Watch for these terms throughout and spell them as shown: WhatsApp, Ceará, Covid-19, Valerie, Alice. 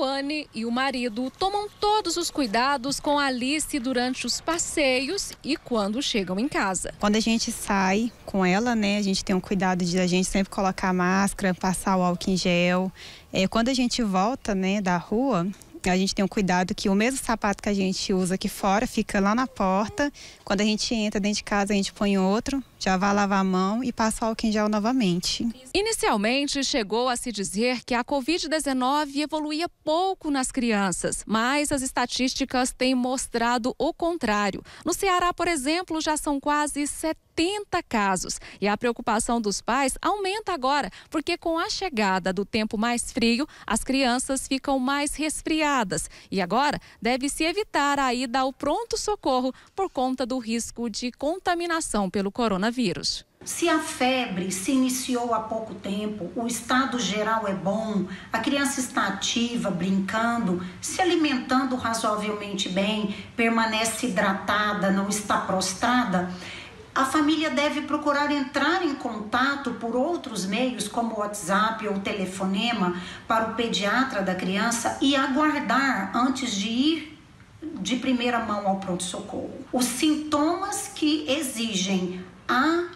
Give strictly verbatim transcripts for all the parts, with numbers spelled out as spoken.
Luane e o marido tomam todos os cuidados com a Alice durante os passeios e quando chegam em casa. Quando a gente sai com ela, né, a gente tem um cuidado de a gente sempre colocar a máscara, passar o álcool em gel. É, quando a gente volta, né, da rua, a gente tem um cuidado que o mesmo sapato que a gente usa aqui fora fica lá na porta. Quando a gente entra dentro de casa, a gente põe outro, já vai lavar a mão e passa o álcool em gel novamente. Inicialmente, chegou a se dizer que a covid dezenove evoluía pouco nas crianças, mas as estatísticas têm mostrado o contrário. No Ceará, por exemplo, já são quase setenta casos. E a preocupação dos pais aumenta agora, porque com a chegada do tempo mais frio, as crianças ficam mais resfriadas. E agora, deve-se evitar a ida ao pronto-socorro por conta do risco de contaminação pelo coronavírus. Se a febre se iniciou há pouco tempo, o estado geral é bom, a criança está ativa, brincando, se alimentando razoavelmente bem, permanece hidratada, não está prostrada, a família deve procurar entrar em contato por outros meios, como o WhatsApp ou telefonema, para o pediatra da criança e aguardar antes de ir de primeira mão ao pronto-socorro. Os sintomas que exigem a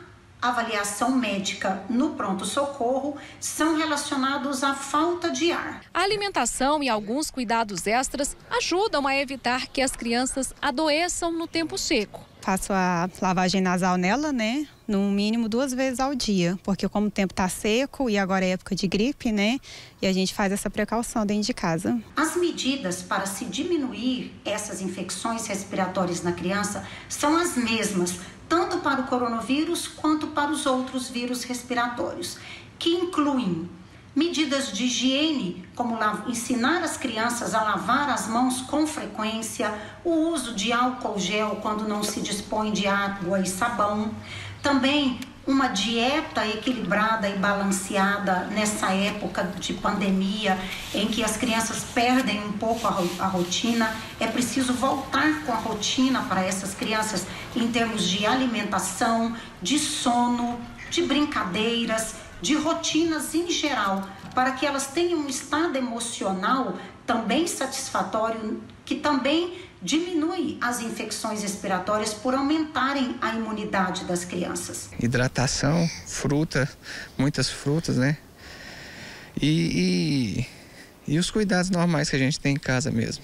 avaliação médica no pronto-socorro são relacionados à falta de ar. A alimentação e alguns cuidados extras ajudam a evitar que as crianças adoeçam no tempo seco. Faço a lavagem nasal nela, né, no mínimo duas vezes ao dia, porque como o tempo está seco e agora é época de gripe, né, e a gente faz essa precaução dentro de casa. As medidas para se diminuir essas infecções respiratórias na criança são as mesmas, tanto para o coronavírus quanto para os outros vírus respiratórios, que incluem medidas de higiene, como ensinar as crianças a lavar as mãos com frequência, o uso de álcool gel quando não se dispõe de água e sabão. Também uma dieta equilibrada e balanceada nessa época de pandemia, em que as crianças perdem um pouco a rotina. É preciso voltar com a rotina para essas crianças em termos de alimentação, de sono, de brincadeiras, de rotinas em geral, para que elas tenham um estado emocional também satisfatório, que também diminui as infecções respiratórias por aumentarem a imunidade das crianças. Hidratação, fruta, muitas frutas, né? E, e, e os cuidados normais que a gente tem em casa mesmo.